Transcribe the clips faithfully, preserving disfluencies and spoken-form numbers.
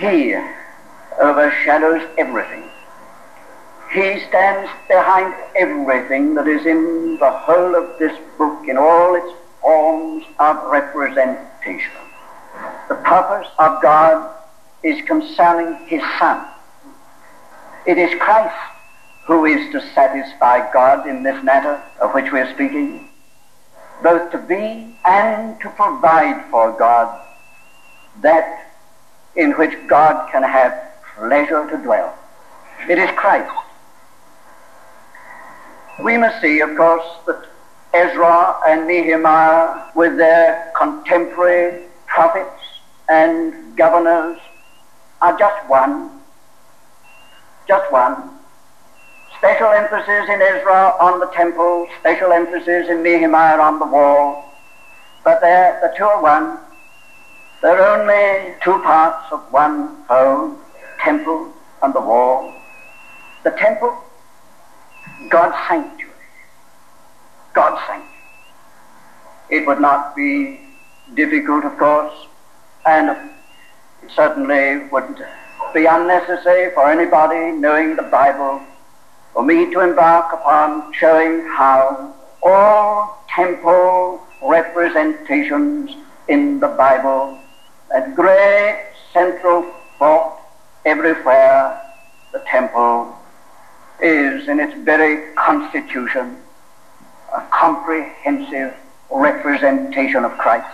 He overshadows everything. He stands behind everything that is in the whole of this book in all its forms of representation. The purpose of God is concerning His Son. It is Christ who is to satisfy God in this matter of which we are speaking, both to be and to provide for God that in which God can have pleasure to dwell. It is Christ. We must see, of course, that Ezra and Nehemiah, with their contemporary prophets and governors, are just one, just one. Special emphasis in Ezra on the temple, special emphasis in Nehemiah on the wall, but they're, the two are one. They're only two parts of one whole, temple and the wall. The temple, God's sanctuary, God's sanctuary. It would not be difficult, of course, and it certainly wouldn't be unnecessary for anybody knowing the Bible for me to embark upon showing how all temple representations in the Bible, that great central thought everywhere, the temple is in its very constitution a comprehensive representation of Christ.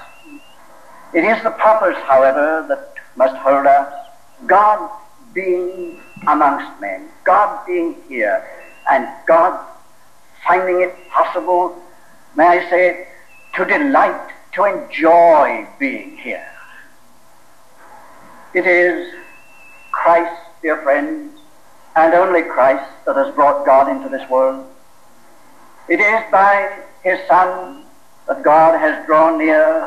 It is the purpose, however, that must hold us, God being amongst men, God being here, and God finding it possible, may I say, to delight, to enjoy being here. It is Christ, dear friends, and only Christ that has brought God into this world. It is by His Son that God has drawn near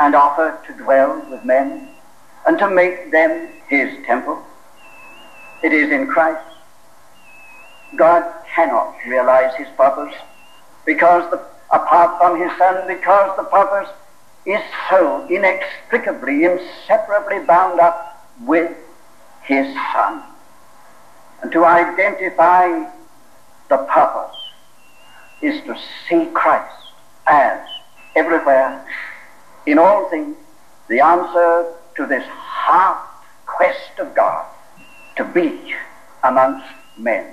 and offered to dwell with men and to make them His temple. It is in Christ. God cannot realize His purpose because the, apart from His Son, because the purpose is so inextricably, inseparably bound up with His Son. And to identify the purpose is to see Christ as everywhere, in all things, the answer to this heart quest of God to be amongst men.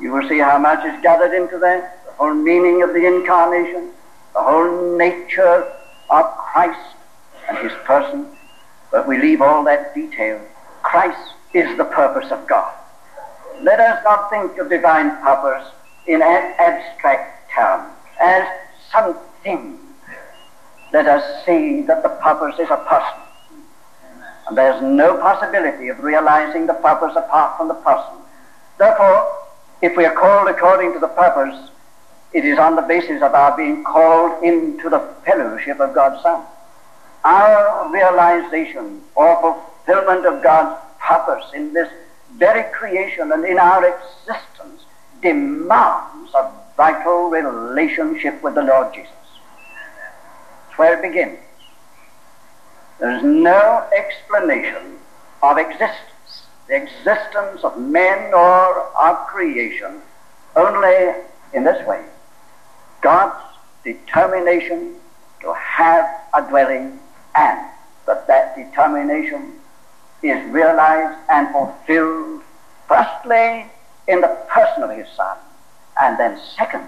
You will see how much is gathered into that, the whole meaning of the incarnation, the whole nature of Christ and His person, but we leave all that detail. Christ is the purpose of God. Let us not think of divine purpose in an abstract term, as something. Let us see that the purpose is a person. And there's no possibility of realizing the purpose apart from the person. Therefore, if we are called according to the purpose, it is on the basis of our being called into the fellowship of God's Son. Our realization or fulfillment of God's purpose in this very creation and in our existence demands a vital relationship with the Lord Jesus. That's where it begins. There is no explanation of existence, the existence of men or of creation, only in this way. God's determination to have a dwelling, and that that determination is realized and fulfilled firstly in the person of His Son, and then second,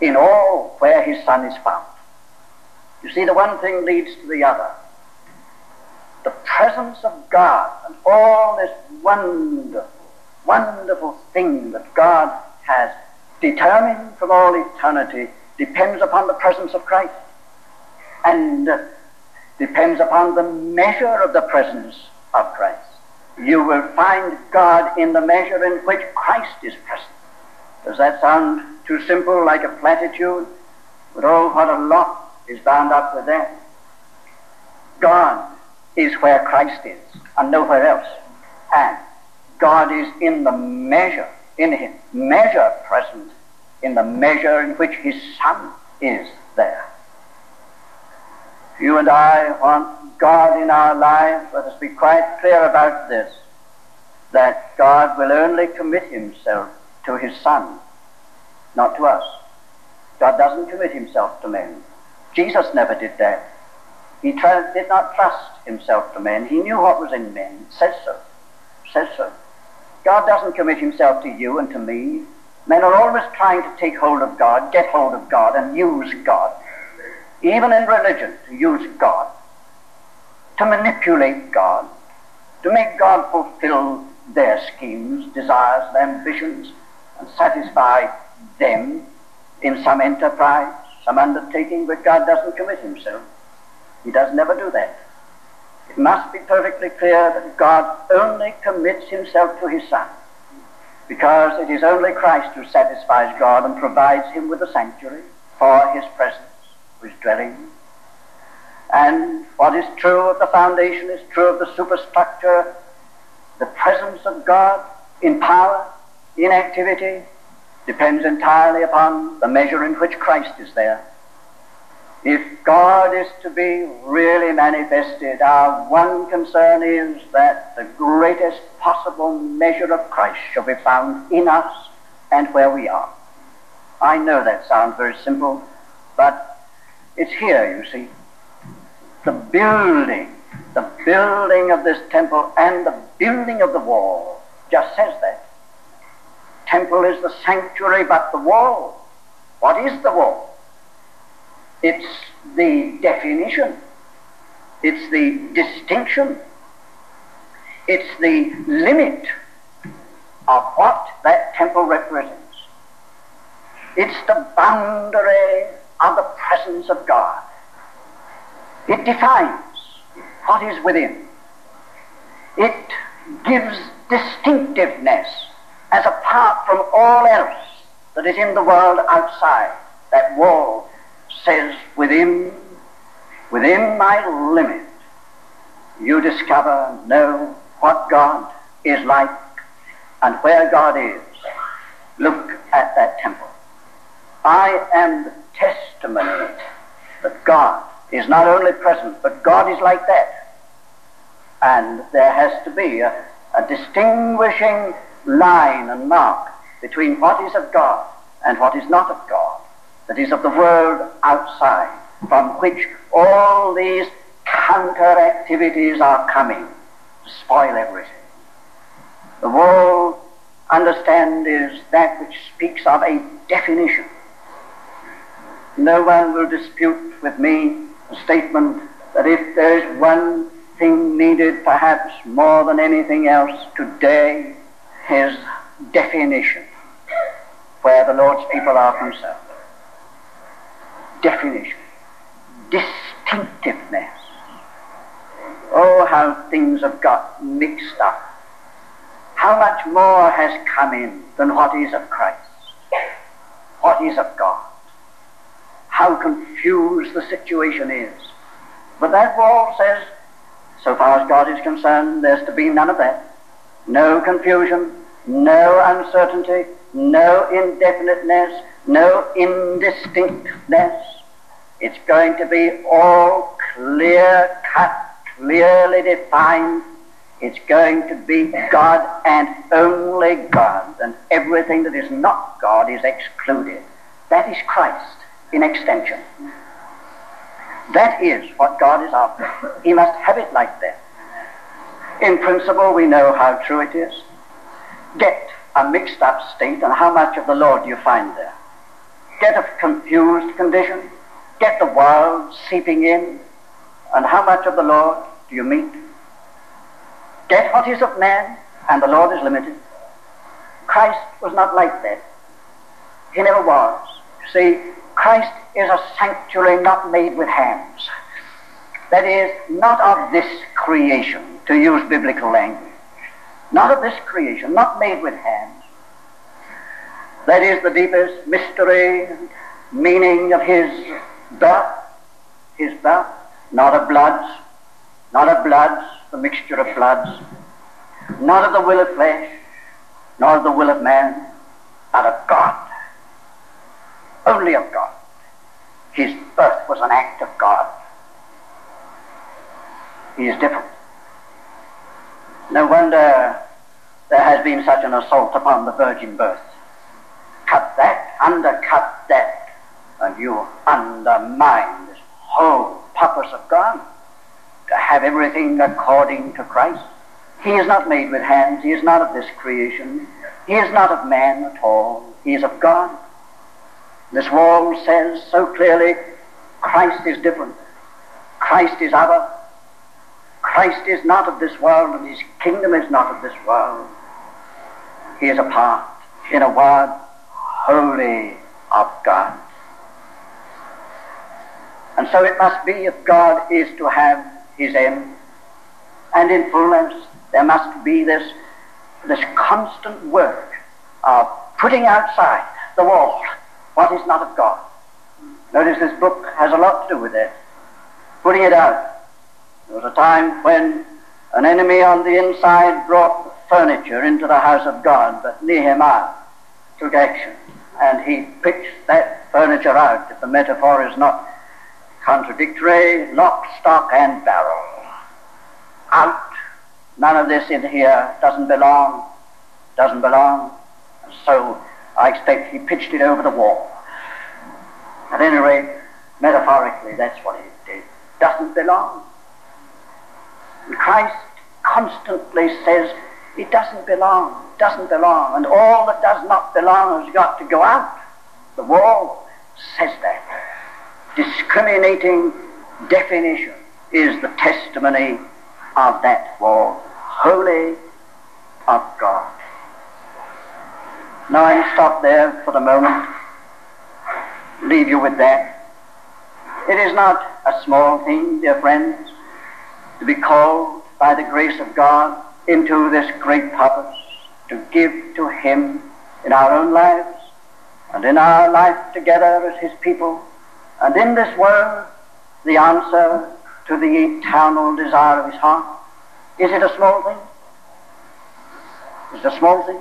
in all where His Son is found. You see, the one thing leads to the other. The presence of God and all this wonderful, wonderful thing that God has determined from all eternity depends upon the presence of Christ, and depends upon the measure of the presence of Christ. You will find God in the measure in which Christ is present. Does that sound too simple, like a platitude? But oh, what a lot is bound up with that. God is where Christ is and nowhere else. And God is in the measure, in His measure present, in the measure in which His Son is there. You and I want God in our lives, let us be quite clear about this, that God will only commit himself to his Son, not to us. God doesn't commit himself to men. Jesus never did that. He tried, did not trust himself to men. He knew what was in men. It says so. It says so. God doesn't commit himself to you and to me. Men are always trying to take hold of God, get hold of God, and use God. Even in religion, to use God, to manipulate God, to make God fulfill their schemes, desires, ambitions, and satisfy them in some enterprise, some undertaking, but God doesn't commit himself. He does never do that. It must be perfectly clear that God only commits himself to his Son, because it is only Christ who satisfies God and provides him with a sanctuary for his presence, his dwelling. And what is true of the foundation is true of the superstructure, the presence of God in power, in activity, depends entirely upon the measure in which Christ is there. If God is to be really manifested, our one concern is that the greatest possible measure of Christ shall be found in us and where we are. I know that sounds very simple, but it's here, you see. The building, the building of this temple and the building of the wall just says that. Temple is the sanctuary, but the wall. What is the wall? It's the definition. It's the distinction. It's the limit of what that temple represents. It's the boundary of the presence of God. It defines what is within. It gives distinctiveness as apart from all else that is in the world outside. That wall says, within, within my limit, you discover and know what God is like and where God is. Look at that temple. I am the testimony that God is not only present, but God is like that. And there has to be a, a distinguishing line and mark between what is of God and what is not of God, that is of the world outside, from which all these counter-activities are coming to spoil everything. The wall, understand, is that which speaks of a definition. No one will dispute with me the statement that if there is one thing needed perhaps more than anything else today, is definition where the Lord's people are concerned. Definition. Distinctiveness. Oh, how things have got mixed up. How much more has come in than what is of Christ, what is of God. How confused the situation is. But that wall says, so far as God is concerned, there's to be none of that. No confusion, no uncertainty, no indefiniteness, no indistinctness. It's going to be all clear cut, clearly defined. It's going to be God and only God, and everything that is not God is excluded. That is Christ in extension. That is what God is after. He must have it like that. In principle, we know how true it is. Get a mixed up state, and how much of the Lord you find there. Get a confused condition. Get the world seeping in, and how much of the Lord do you meet? Get what is of man, and the Lord is limited. Christ was not like that. He never was. See, Christ is a sanctuary not made with hands. That is, not of this creation, to use biblical language. Not of this creation, not made with hands. That is the deepest mystery and meaning of his birth. His birth, not of bloods, not of bloods, the mixture of bloods, not of the will of flesh, not of the will of man, but of God. Only of God. His birth was an act of God. is different. No wonder there has been such an assault upon the virgin birth. Cut that, undercut that, and you undermine this whole purpose of God, to have everything according to Christ. He is not made with hands, he is not of this creation, he is not of man at all, he is of God. This wall says so clearly, Christ is different, Christ is other, Christ is not of this world, and his kingdom is not of this world. He is apart, in a word, wholly of God. And so it must be, if God is to have his end, and in fullness, there must be this, this constant work of putting outside the wall what is not of God. Notice this book has a lot to do with that. Putting it out. There was a time when an enemy on the inside brought furniture into the house of God, but Nehemiah took action, and he pitched that furniture out, if the metaphor is not contradictory, lock, stock, and barrel. Out. None of this in here. Doesn't belong. Doesn't belong. And so I expect he pitched it over the wall. At any rate, metaphorically, that's what it did. Doesn't belong. And Christ constantly says it doesn't belong, doesn't belong, and all that does not belong has got to go out. The wall says that. Discriminating definition is the testimony of that wall, holy of God. Now I'll stop there for the moment, leave you with that. It is not a small thing, dear friends, to be called by the grace of God into this great purpose, to give to him in our own lives and in our life together as his people, and in this world, the answer to the eternal desire of his heart. Is it a small thing? Is it a small thing?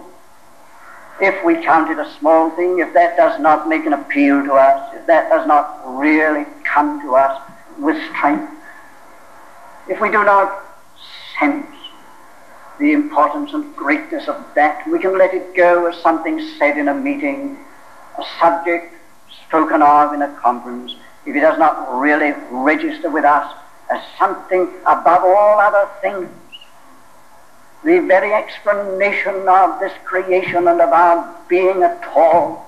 If we count it a small thing, if that does not make an appeal to us, if that does not really come to us with strength, if we do not sense the importance and greatness of that, we can let it go as something said in a meeting, a subject spoken of in a conference, if it does not really register with us as something above all other things. The very explanation of this creation and of our being at all,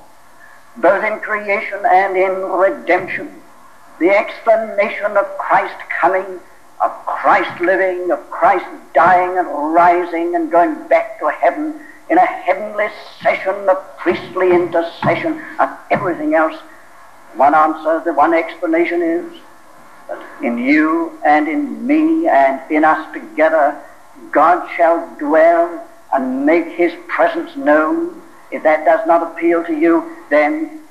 both in creation and in redemption, the explanation of Christ coming, of Christ living, of Christ dying and rising and going back to heaven in a heavenly session of priestly intercession and everything else. One answer, the one explanation is that in you and in me and in us together, God shall dwell and make his presence known. If that does not appeal to you, then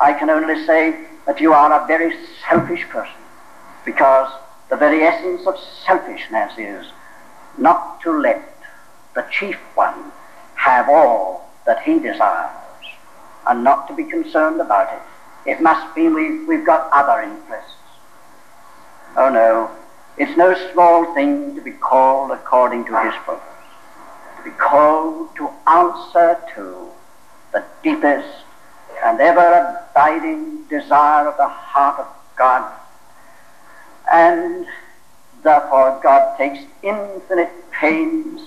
I can only say that you are a very selfish person, because the very essence of selfishness is not to let the chief one have all that he desires and not to be concerned about it. It must be we've, we've got other interests. Oh no, it's no small thing to be called according to his purpose, to be called to answer to the deepest and ever abiding desire of the heart of God. And therefore God takes infinite pains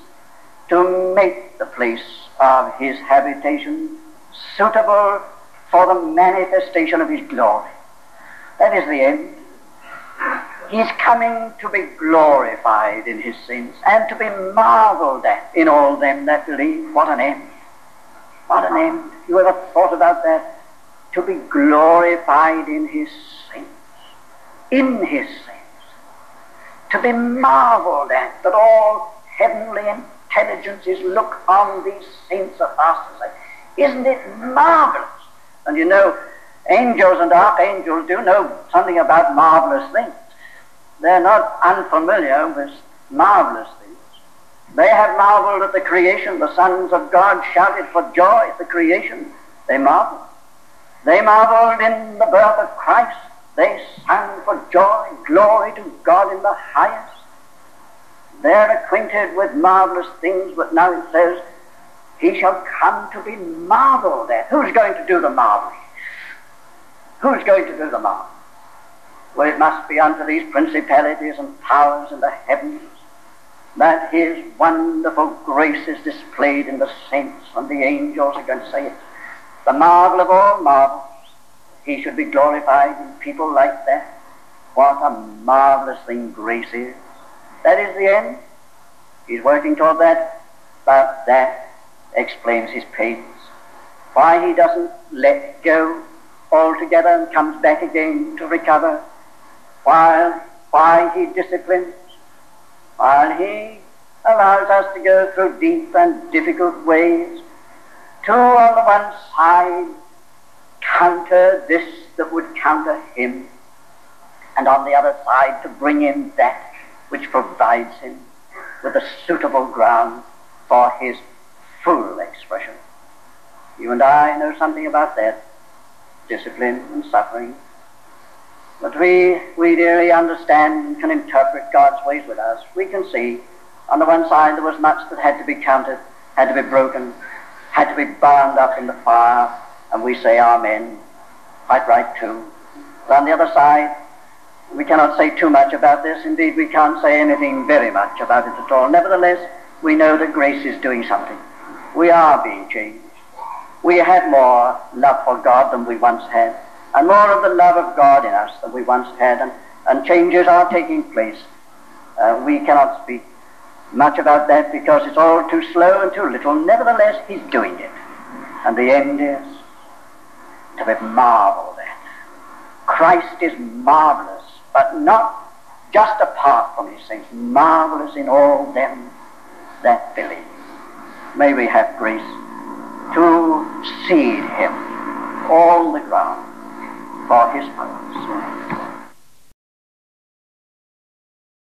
to make the place of his habitation suitable for the manifestation of his glory. That is the end. He's coming to be glorified in his saints and to be marveled at in all them that believe. What an end. What an end. You ever thought about that? To be glorified in his saints. In his saints. To be marveled at, that all heavenly intelligences look on these saints of us and say, isn't it marvelous? And you know, angels and archangels do know something about marvelous things. They're not unfamiliar with marvelous things. They have marveled at the creation. The sons of God shouted for joy at the creation. They marveled. They marveled in the birth of Christ. They sang for joy, glory to God in the highest. they're acquainted with marvelous things, but now it says, he shall come to be marveled at. Who's going to do the marvelous? Who's going to do the marvel? Well, it must be unto these principalities and powers in the heavens that his wonderful grace is displayed in the saints, and the angels are going to say it. The marvel of all marvels. He should be glorified in people like that. What a marvelous thing grace is. That is the end. He's working toward that, but that explains his pains. Why he doesn't let go altogether and comes back again to recover. While, why he disciplines. While he allows us to go through deep and difficult ways. Two on the one side counter this that would counter him, and on the other side to bring in that which provides him with a suitable ground for his full expression. You and I know something about that, discipline and suffering. But we, we really understand and can interpret God's ways with us. We can see on the one side there was much that had to be counted, had to be broken, had to be bound up in the fire, and we say amen, quite right too. But on the other side, we cannot say too much about this. Indeed, we can't say anything very much about it at all. Nevertheless, we know that grace is doing something. We are being changed. We have more love for God than we once had, and more of the love of God in us than we once had, and, and changes are taking place. Uh, we cannot speak much about that because it's all too slow and too little. Nevertheless, he's doing it. And the end is to be marveled at. Christ is marvelous, but not just apart from these things, marvelous in all them that believe. May we have grace to cede him all the ground for his purpose.